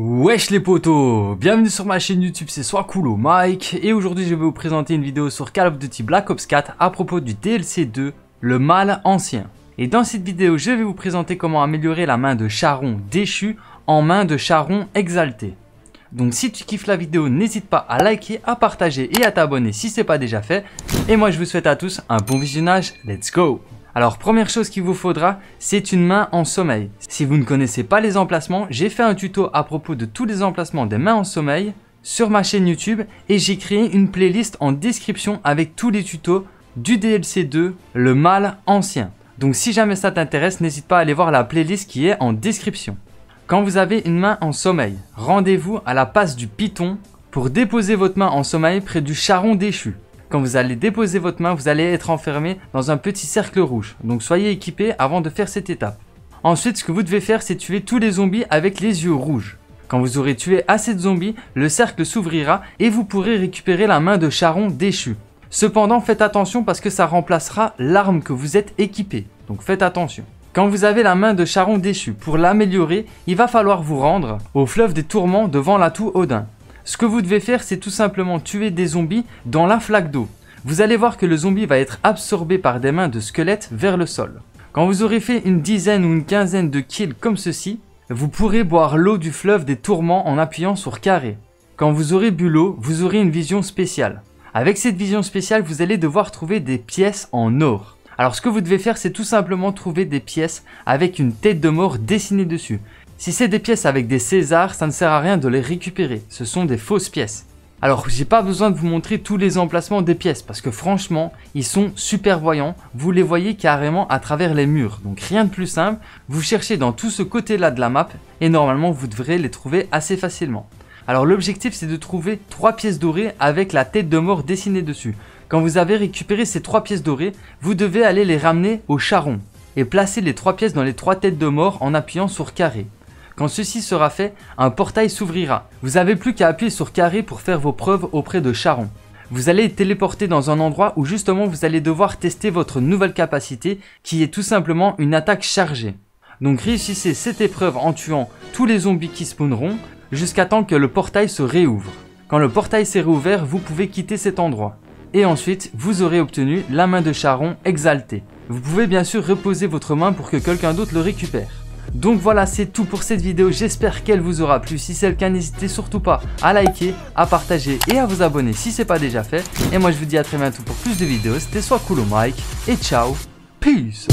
Wesh les potos, bienvenue sur ma chaîne YouTube, c'est Soiscool Mec et aujourd'hui je vais vous présenter une vidéo sur Call of Duty Black Ops 4 à propos du DLC 2, le Mal ancien. Et dans cette vidéo je vais vous présenter comment améliorer la main de Charon déchu en main de Charon exalté. Donc si tu kiffes la vidéo n'hésite pas à liker, à partager et à t'abonner si c'est pas déjà fait. Et moi je vous souhaite à tous un bon visionnage, let's go! Alors première chose qu'il vous faudra, c'est une main en sommeil. Si vous ne connaissez pas les emplacements, j'ai fait un tuto à propos de tous les emplacements des mains en sommeil sur ma chaîne YouTube et j'ai créé une playlist en description avec tous les tutos du DLC 2, le Mal ancien. Donc si jamais ça t'intéresse, n'hésite pas à aller voir la playlist qui est en description. Quand vous avez une main en sommeil, rendez-vous à la passe du Python pour déposer votre main en sommeil près du Charon déchu. Quand vous allez déposer votre main, vous allez être enfermé dans un petit cercle rouge. Donc soyez équipé avant de faire cette étape. Ensuite, ce que vous devez faire, c'est tuer tous les zombies avec les yeux rouges. Quand vous aurez tué assez de zombies, le cercle s'ouvrira et vous pourrez récupérer la main de Charon déchu. Cependant, faites attention parce que ça remplacera l'arme que vous êtes équipé. Donc faites attention. Quand vous avez la main de Charon déchu, pour l'améliorer, il va falloir vous rendre au fleuve des tourments devant l'atout Odin. Ce que vous devez faire, c'est tout simplement tuer des zombies dans la flaque d'eau. Vous allez voir que le zombie va être absorbé par des mains de squelettes vers le sol. Quand vous aurez fait une dizaine ou une quinzaine de kills comme ceci, vous pourrez boire l'eau du fleuve des tourments en appuyant sur carré. Quand vous aurez bu l'eau, vous aurez une vision spéciale. Avec cette vision spéciale, vous allez devoir trouver des pièces en or. Alors ce que vous devez faire, c'est tout simplement trouver des pièces avec une tête de mort dessinée dessus. Si c'est des pièces avec des Césars, ça ne sert à rien de les récupérer, ce sont des fausses pièces. Alors j'ai pas besoin de vous montrer tous les emplacements des pièces parce que franchement, ils sont super voyants, vous les voyez carrément à travers les murs. Donc rien de plus simple, vous cherchez dans tout ce côté-là de la map et normalement vous devrez les trouver assez facilement. Alors l'objectif c'est de trouver 3 pièces dorées avec la tête de mort dessinée dessus. Quand vous avez récupéré ces 3 pièces dorées, vous devez aller les ramener au Charon et placer les 3 pièces dans les 3 têtes de mort en appuyant sur carré. Quand ceci sera fait, un portail s'ouvrira. Vous n'avez plus qu'à appuyer sur carré pour faire vos preuves auprès de Charon. Vous allez être téléporté dans un endroit où justement vous allez devoir tester votre nouvelle capacité qui est tout simplement une attaque chargée. Donc réussissez cette épreuve en tuant tous les zombies qui spawneront jusqu'à temps que le portail se réouvre. Quand le portail s'est réouvert, vous pouvez quitter cet endroit. Et ensuite, vous aurez obtenu la main de Charon exaltée. Vous pouvez bien sûr reposer votre main pour que quelqu'un d'autre le récupère. Donc voilà, c'est tout pour cette vidéo, j'espère qu'elle vous aura plu. Si c'est le cas, n'hésitez surtout pas à liker, à partager et à vous abonner si c'est pas déjà fait. Et moi je vous dis à très bientôt pour plus de vidéos, c'était Soiscool Mec et ciao, peace.